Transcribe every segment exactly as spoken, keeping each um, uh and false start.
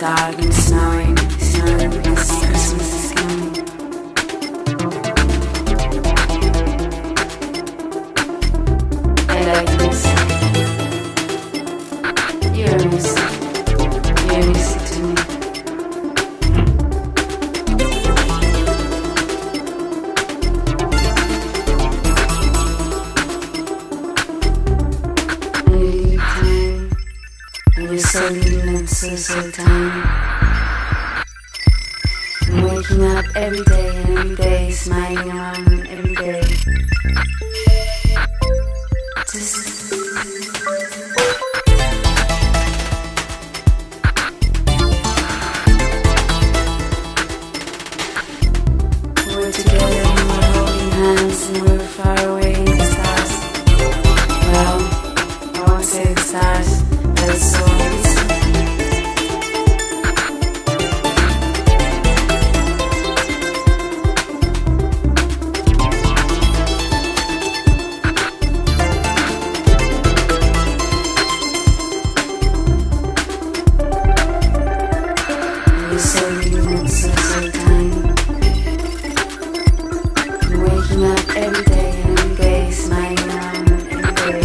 starting snowing, snowing, snowing, snowing. And I miss it. You're a miss it. You're a miss it to me. And you're you're so little and so, so tiny. Waking up every day and every day, smiling around every day. Just we're together and we're holding hands and we're far away in the stars. Well, I won't say the stars, but it's so easy. Every day, every day, smiling on every day.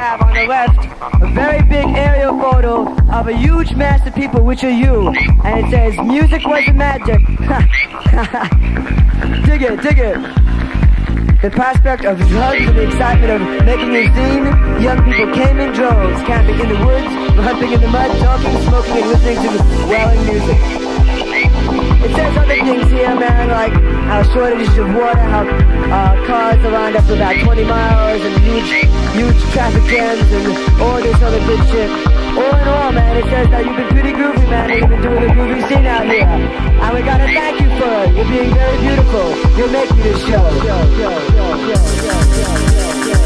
have on the left a very big aerial photo of a huge mass of people, which are you. And it says, music was the magic. Dig it, dig it. The prospect of drugs and the excitement of making a scene. Young people came in droves, camping in the woods, hunting in the mud, talking, smoking, and listening to wailing music. It says other things here, man, like how shortages of water, how uh, cars are lined up for about twenty miles, and huge, huge traffic jams, and all this other good shit. All in all, man, it says that you've been pretty groovy, man, and you've been doing a groovy scene out here. And we gotta thank you for it. You're being very beautiful. You're making this show. Yo, yo, yo, yo, yo, yo, yo.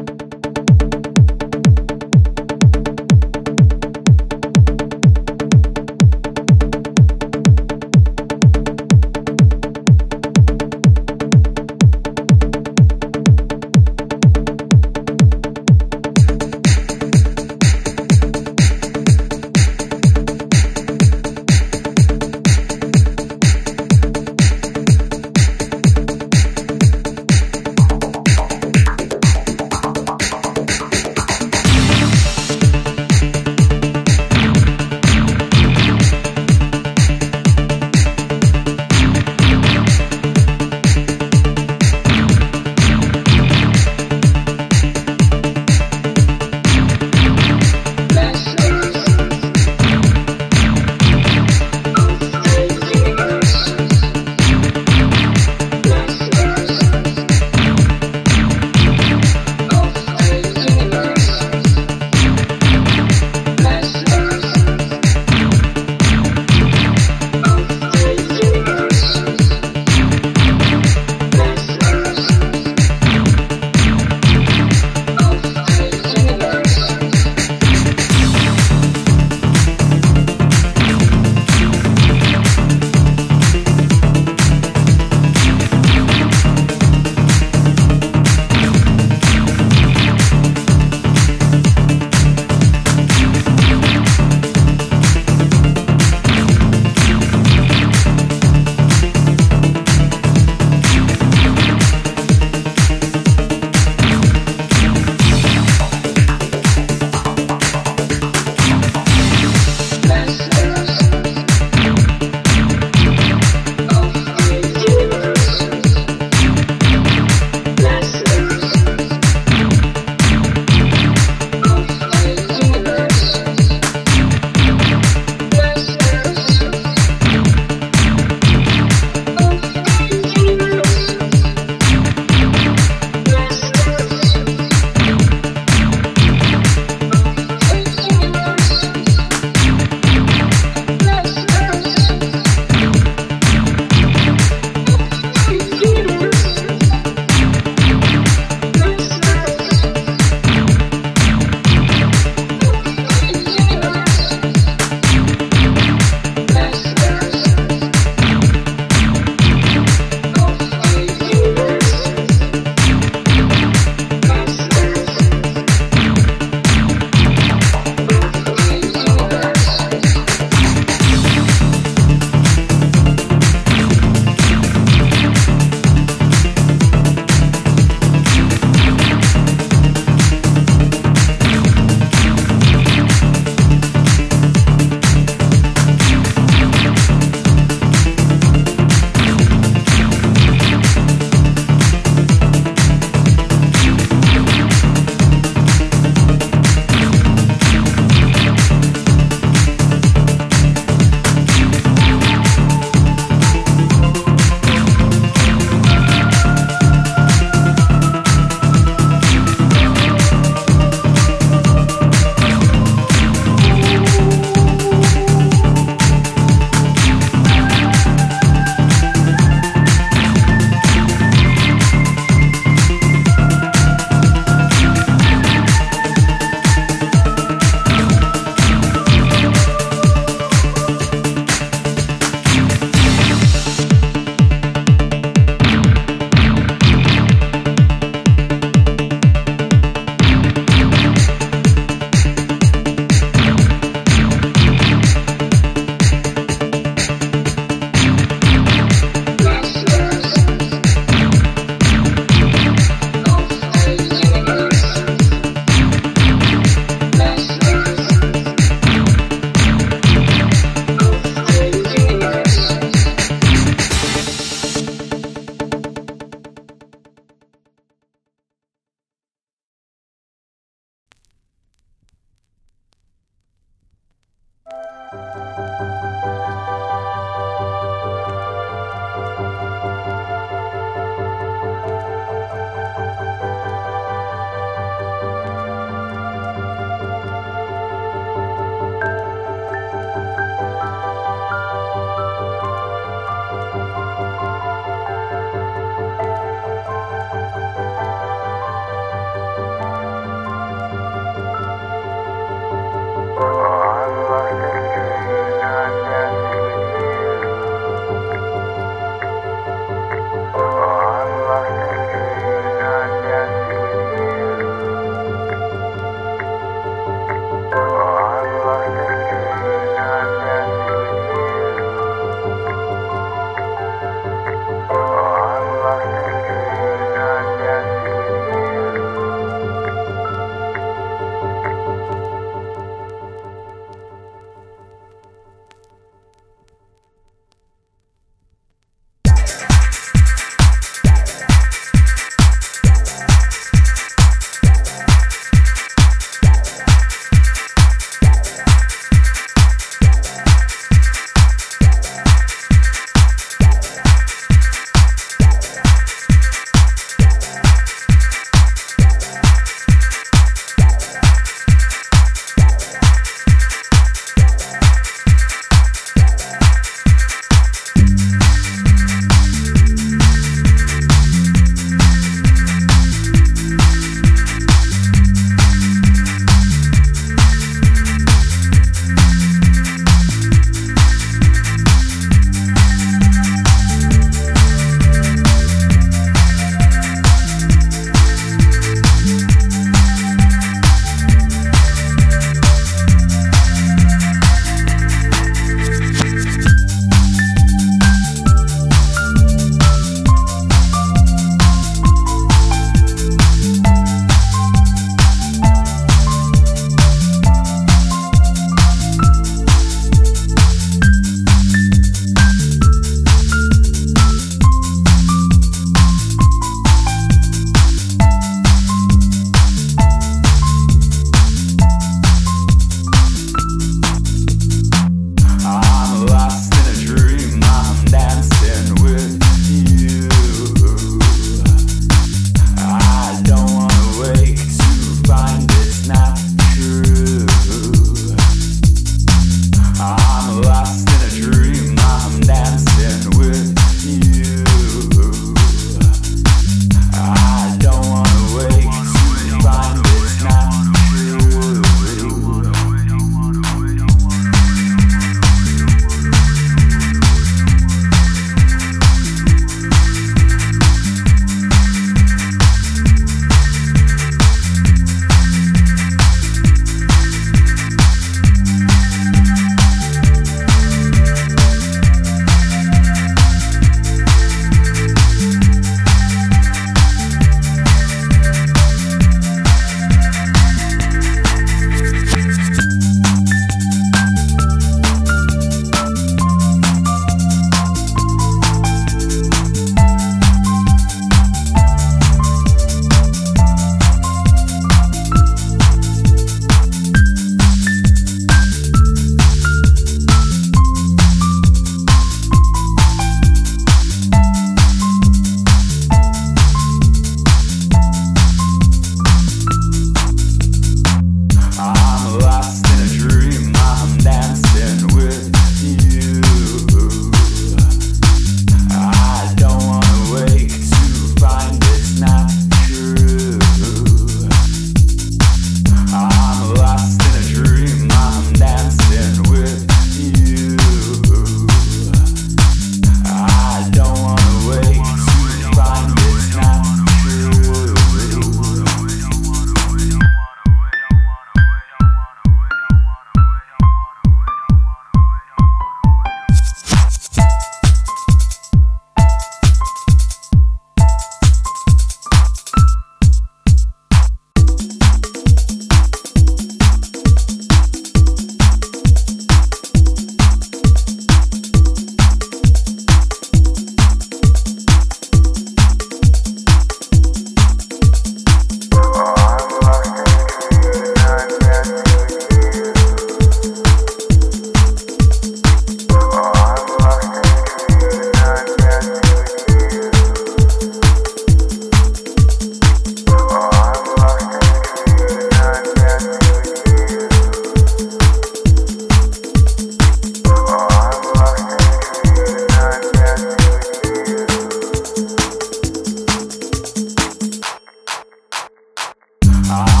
Dream.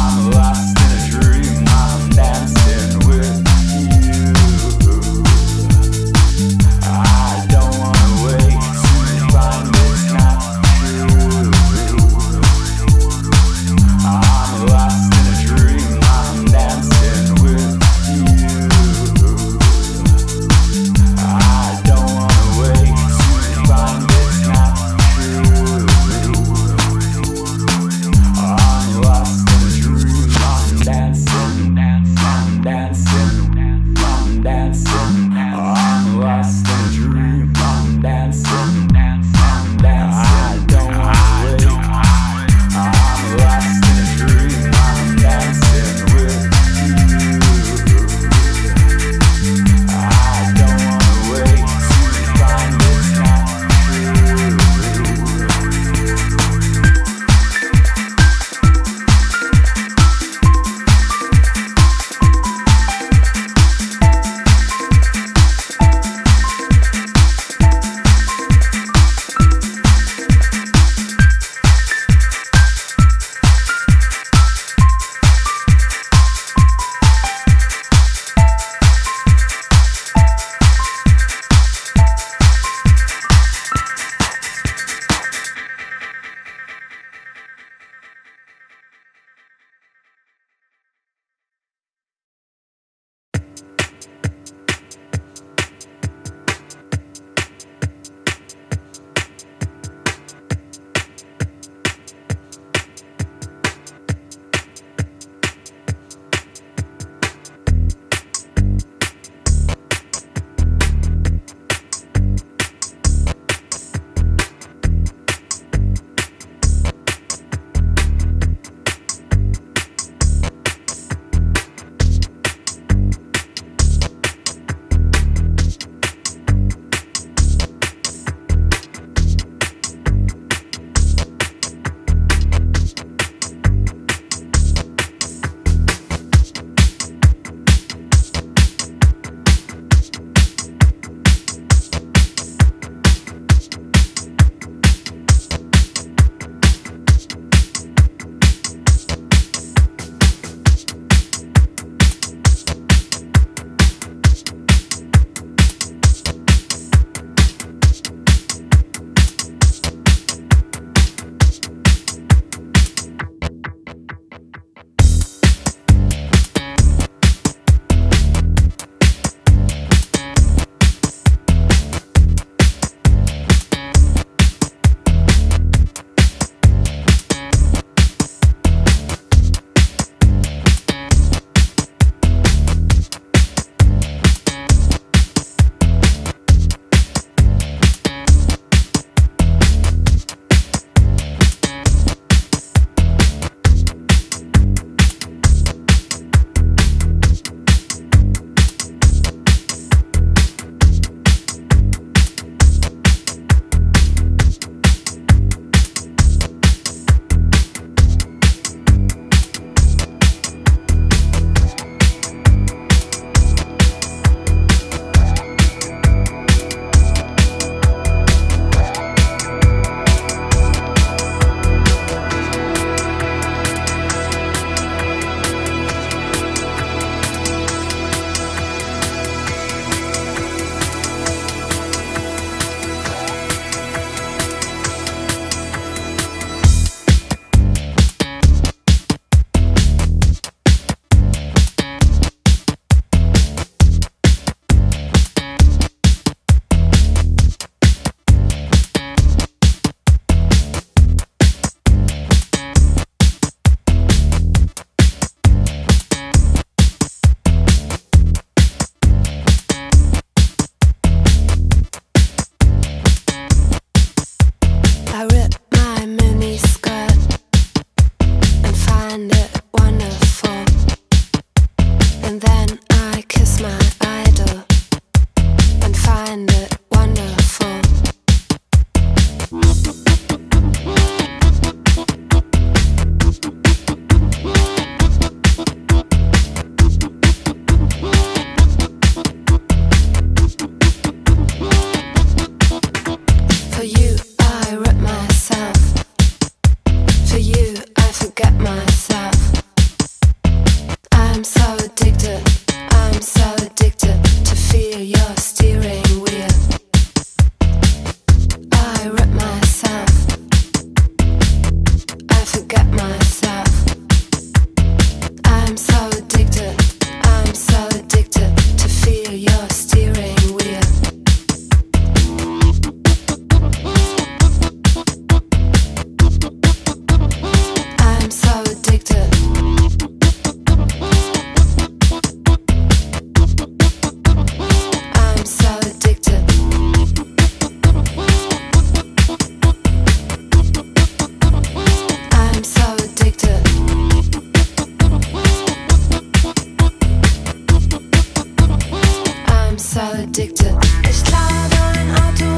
Verdickte. Ich lade ein Auto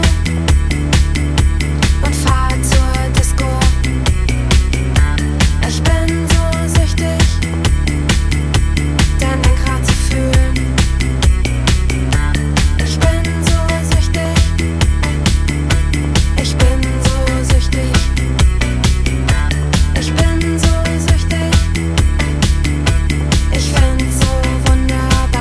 und fahre zur Disco. Ich bin so süchtig, dein Lenkrad zu fühlen. Ich bin so süchtig, ich bin so süchtig, ich bin so süchtig. Ich find's so wunderbar.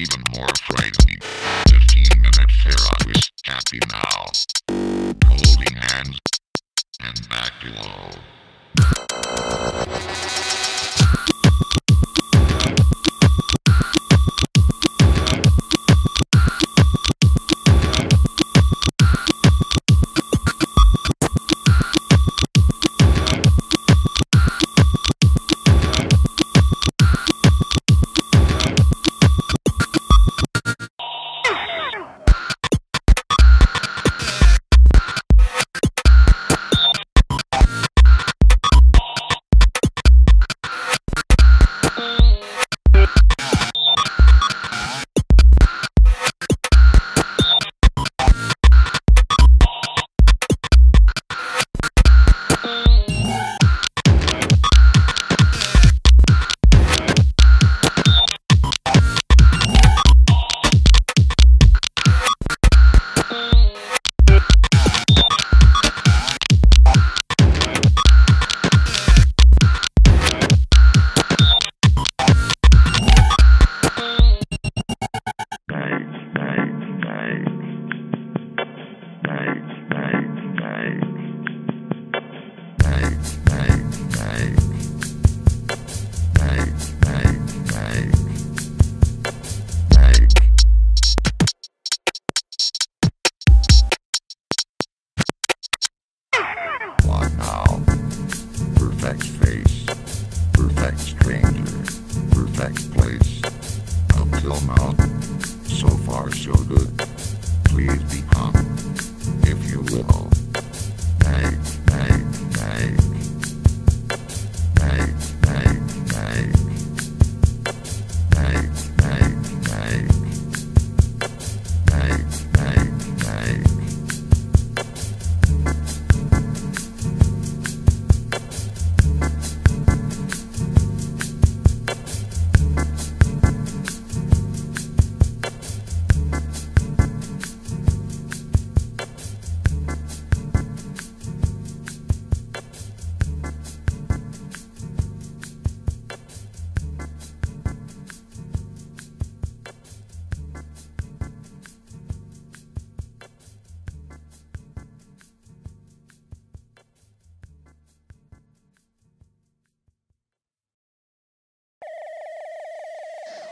even more frightening. fifteen minutes here, I was happy now. Holding hands, and back below.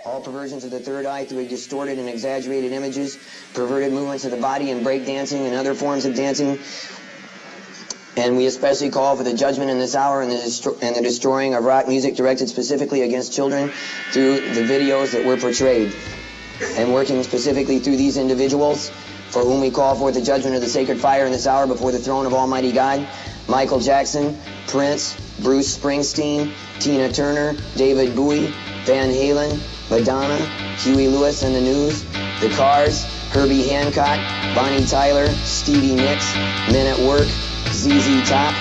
All perversions of the third eye through distorted and exaggerated images, perverted movements of the body and break dancing and other forms of dancing. And we especially call for the judgment in this hour and the, destro and the destroying of rock music directed specifically against children through the videos that were portrayed. And working specifically through these individuals, for whom we call forth the judgment of the sacred fire in this hour before the throne of Almighty God, Michael Jackson, Prince, Bruce Springsteen, Tina Turner, David Bowie, Van Halen, Madonna, Huey Lewis and the News, The Cars, Herbie Hancock, Bonnie Tyler, Stevie Nicks, Men at Work, Z Z Top,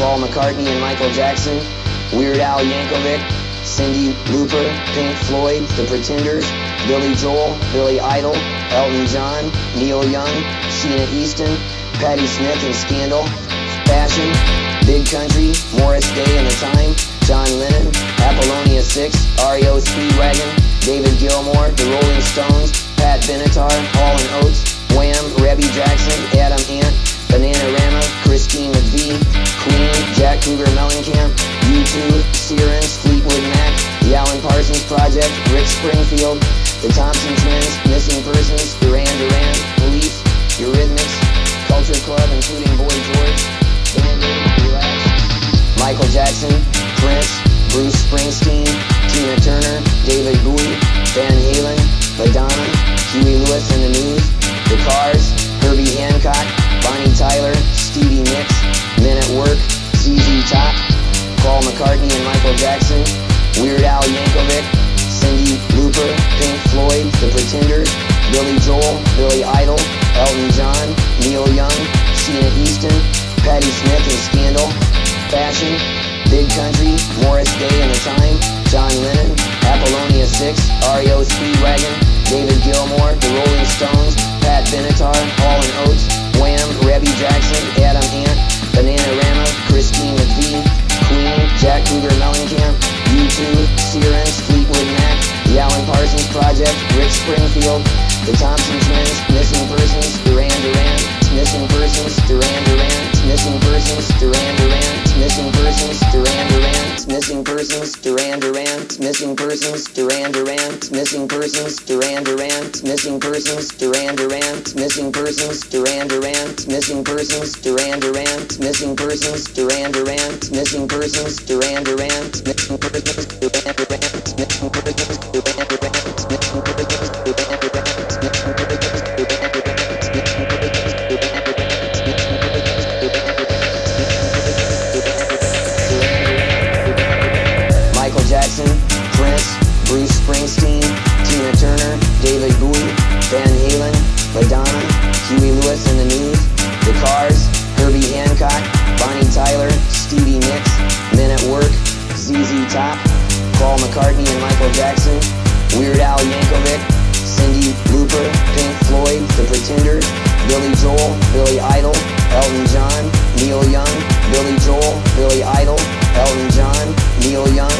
Paul McCartney and Michael Jackson, Weird Al Yankovic, Cyndi Lauper, Pink Floyd, The Pretenders, Billy Joel, Billy Idol, Elton John, Neil Young, Sheena Easton, Patti Smith and Scandal, Fashion, Big Country, Morris Day and the Time, John Lennon, Apollonia six, R E O Speedwagon, David Gilmour, The Rolling Stones, Pat Benatar, Hall and Oates, Wham, Rebbie Jackson, Adam Ant, Bananarama, Christine McVie, Queen, Jack Cougar Mellencamp, U two, Sirens, Fleetwood Mac, The Alan Parsons Project, Rick Springfield, The Thompson Twins, Missing Persons, Duran Duran, Police, Eurythmics, Culture Club, including Boy George, Michael Jackson, Prince, Bruce Springsteen, Tina Turner, David Bowie, Van Halen, Madonna, Huey Lewis and the News, The Cars, Herbie Hancock, Bonnie Tyler, Stevie Nicks, Men at Work, Z Z Top, Paul McCartney and Michael Jackson, Weird Al Yankovic, Cyndi Lauper, Pink Floyd, The Pretenders, Billy Joel, Billy Idol, Elton John, Neil Young, Sheena Easton, Patti Smith and Scandal, Fashion, Big Country, Morris Day and the Time, John Lennon, Apollonia six, R E O Speedwagon, David Gilmour, The Rolling Stones, Pat Benatar, Hall and Oates, Wham, Rebbie Jackson, Adam Ant, Bananarama, Christine McVie, Queen, Jack Cougar Mellencamp, U two, Sirens, Fleetwood Mac, The Alan Parsons Project, Rick Springfield, The Thompsons, Missing Persons, Duran Duran, Missing Persons, Duran Duran, Missing Persons, Duran Duran, Missing Persons, Duran Duran, Missing Persons, Duran Duran, Missing Persons, Duran Duran, Missing Persons, Duran Duran, Missing Persons, Duran Duran, Missing Persons, Duran Duran, Missing Persons, Duran Duran, Missing Persons, Duran Duran, Missing Persons, Duran Duran, Missing Persons, Duran Duran, Missing Persons, Duran Duran, Missing Persons, Duran Duran. Michael Jackson, Prince, Bruce Springsteen, Tina Turner, David Bowie, Van Halen, Madonna, Huey Lewis and the News, The Cars, Herbie Hancock, Bonnie Tyler, Stevie Nicks, Men at Work, Z Z Top, Paul McCartney and Michael Jackson, Weird Al Yankovic, Cyndi Lauper, Pink Floyd, The Pretenders, Billy Joel, Billy Idol, Elton John, Neil Young, Billy Joel, Billy Idol, Elton John, Neil Young,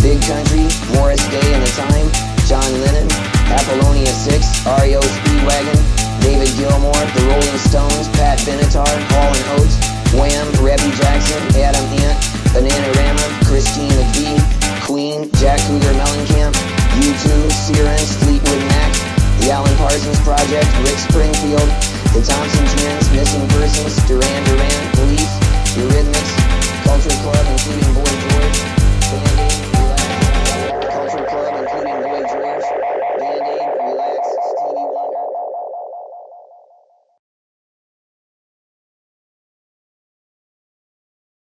Big Country, Morris Day and the Time, John Lennon, Apollonia six, R E O Speedwagon, David Gilmour, The Rolling Stones, Pat Benatar, Paul and Oates, Wham, Rebbie Jackson, Adam Ant, Bananarama, Christine McVie, Queen, John Cougar Mellencamp, U two, Severance, Fleetwood Mac, The Alan Parsons Project, Rick Springfield, The Thompson Twins, Missing Persons, Duran Duran, Police, Eurythmics, Culture Club, including Boy George, Band-Aid.